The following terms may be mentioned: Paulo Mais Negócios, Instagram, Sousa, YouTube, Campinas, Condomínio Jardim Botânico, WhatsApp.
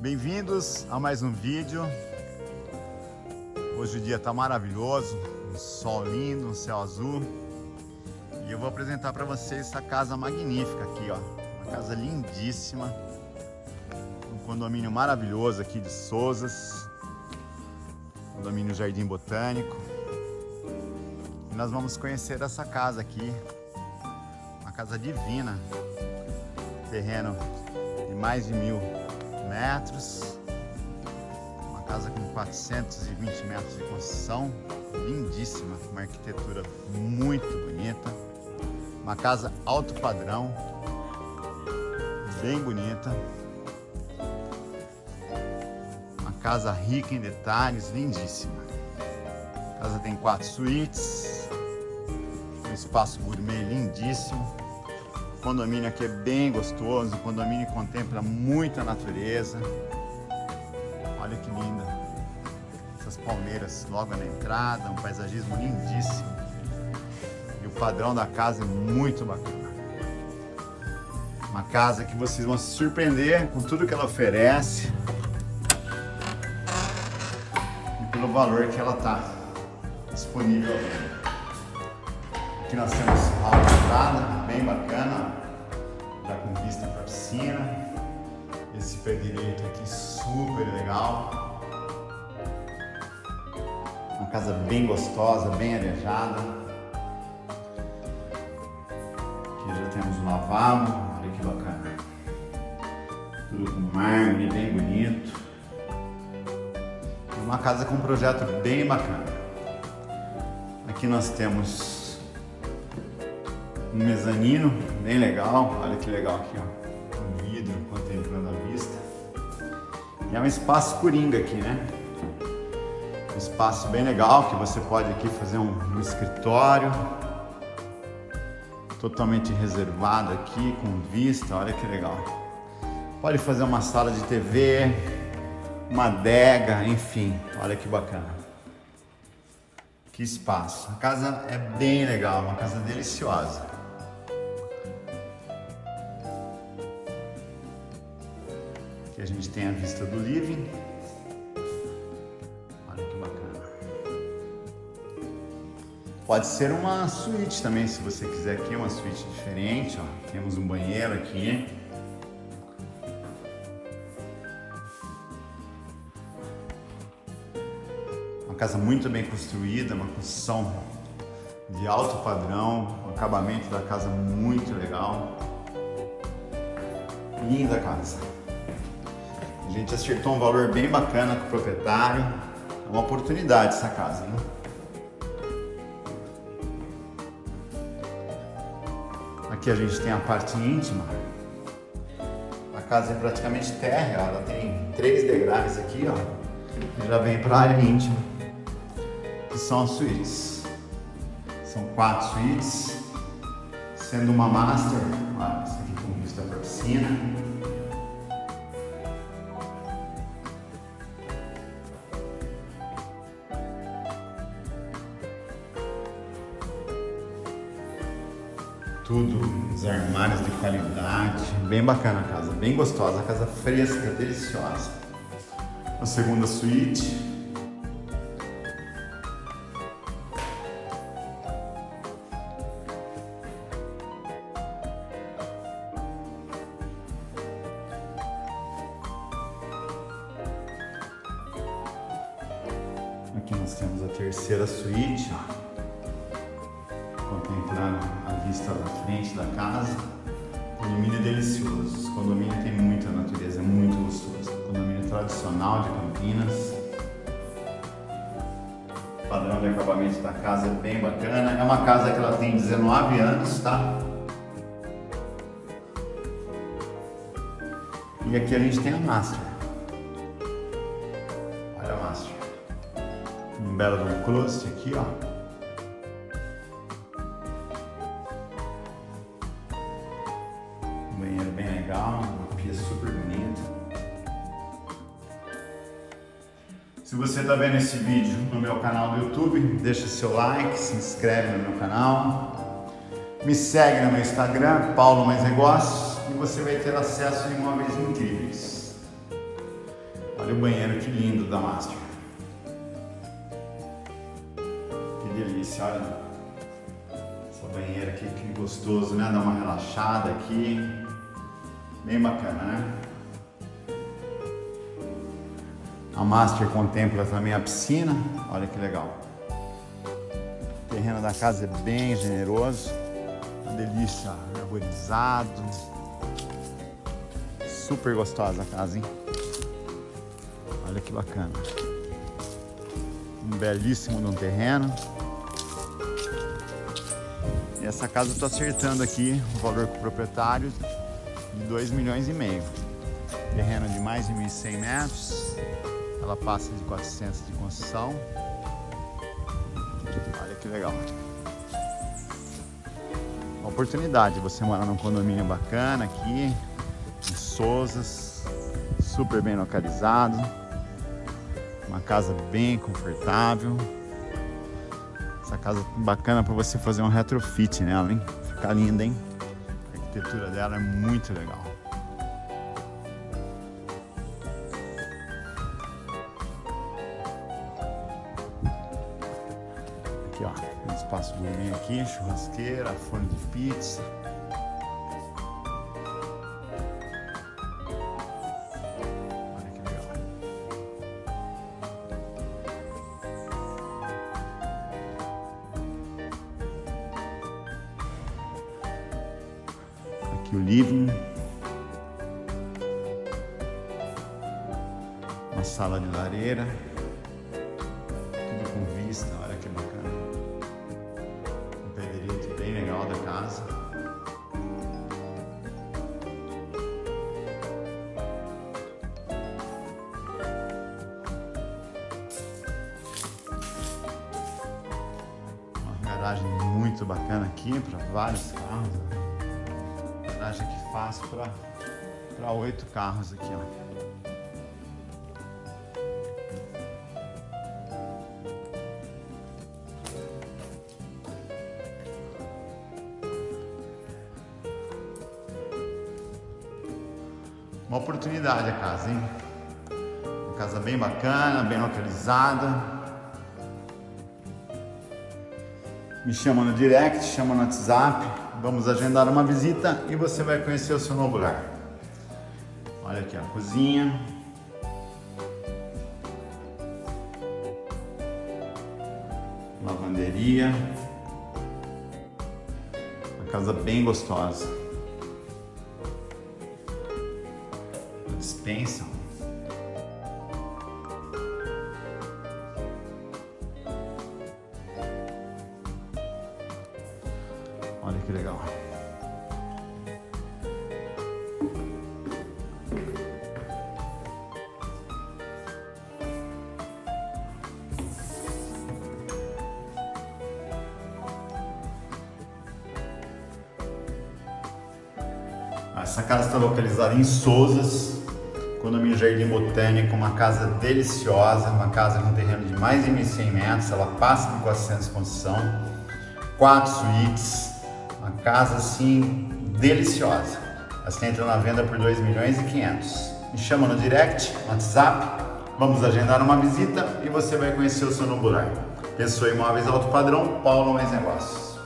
Bem-vindos a mais um vídeo. Hoje o dia está maravilhoso, um sol lindo, um céu azul. E eu vou apresentar para vocês essa casa magnífica aqui, ó. Uma casa lindíssima. Um condomínio maravilhoso aqui de Sousas. Condomínio Jardim Botânico. E nós vamos conhecer essa casa aqui. Uma casa divina. Terreno de mais de 1.000 metros. Casa com 420 metros de construção, lindíssima, uma arquitetura muito bonita, uma casa alto padrão, bem bonita, uma casa rica em detalhes, lindíssima. A casa tem 4 suítes, um espaço gourmet lindíssimo, o condomínio aqui é bem gostoso, o condomínio contempla muita natureza. Olha que linda, essas palmeiras logo na entrada, um paisagismo lindíssimo e o padrão da casa é muito bacana. Uma casa que vocês vão se surpreender com tudo que ela oferece e pelo valor que ela está disponível. Aqui nós temos uma entrada bem bacana, já com vista para a piscina. Esse pé direito aqui super legal, uma casa bem gostosa, bem arejada. Aqui já temos um lavabo, olha que bacana, tudo com mármore, bem bonito. Uma casa com um projeto bem bacana. Aqui nós temos um mezanino bem legal, olha que legal aqui, ó. Vidro contemplando a vista. E é um espaço coringa aqui, né? Um espaço bem legal que você pode aqui fazer um escritório totalmente reservado aqui com vista, olha que legal. Pode fazer uma sala de TV, uma adega, enfim, olha que bacana. Que espaço. A casa é bem legal, uma casa deliciosa. Aqui a gente tem a vista do living, olha que bacana. Pode ser uma suíte também, se você quiser aqui, uma suíte diferente, ó. Temos um banheiro aqui. Uma casa muito bem construída, uma construção de alto padrão, o acabamento da casa muito legal. Linda casa. A gente acertou um valor bem bacana com o proprietário. É uma oportunidade essa casa, hein? Aqui a gente tem a parte íntima. A casa é praticamente térrea, ela tem 3 degraus aqui, ó. E já vem para a área íntima, que são as suítes. São 4 suítes, sendo uma master. Olha, isso aqui com vista para a piscina. Tudo, os armários de qualidade, bem bacana a casa, bem gostosa, a casa fresca, deliciosa. A segunda suíte. Aqui nós temos a terceira suíte, ó. Contemplando a vista da frente da casa. O condomínio é delicioso. O condomínio tem muita natureza, é muito gostoso. O condomínio tradicional de Campinas. O padrão de acabamento da casa é bem bacana. É uma casa que ela tem 19 anos, tá? E aqui a gente tem a master. Olha a master. Um belo door closet aqui, ó. Banheiro bem legal, uma pia super bonita. Se você está vendo esse vídeo no meu canal do YouTube, deixa seu like, se inscreve no meu canal, me segue no meu Instagram, Paulo Mais Negócios, e você vai ter acesso a imóveis incríveis. Olha o banheiro, que lindo da Master. Que delícia, olha. Essa banheira aqui, que gostoso, né? Dá uma relaxada aqui. Bem bacana, né? A Master contempla também a piscina. Olha que legal. O terreno da casa é bem generoso. Uma delícia, arborizado. Super gostosa a casa, hein? Olha que bacana. Um belíssimo num terreno. E essa casa está acertando aqui o valor com o proprietário de 2 milhões e meio. Terreno de mais de 1.100 metros. Ela passa de 400 de construção. Olha que legal. Uma oportunidade, você morar num condomínio bacana aqui. Em Sousa, super bem localizado, uma casa bem confortável. Essa casa bacana para você fazer um retrofit nela, hein? Fica linda, hein? A arquitetura dela é muito legal. Aqui, ó, um espaço gourmet aqui, churrasqueira, forno de pizza. Aqui o living, uma sala de lareira, tudo com vista, olha que bacana, um pedreiro bem legal da casa. Uma garagem muito bacana aqui para vários carros. Garagem que faz para 8 carros aqui, ó. Uma oportunidade a casa, hein? Uma casa bem bacana, bem localizada. Me chama no direct, chama no WhatsApp. Vamos agendar uma visita e você vai conhecer o seu novo lugar. Olha aqui a cozinha. Lavanderia. Uma casa bem gostosa. Uma despensa. Olha que legal. Essa casa está localizada em Sousa, Condomínio Jardim Botânico, uma casa deliciosa, uma casa com terreno de mais de 1.100 metros, ela passa de 400 de construção, 4 suítes. Uma casa assim deliciosa. Essa entra na venda por 2 milhões e 500. Me chama no direct, no WhatsApp. Vamos agendar uma visita e você vai conhecer o seu novo lar. Pessoa Imóveis Alto Padrão, Paulo Mais Negócios.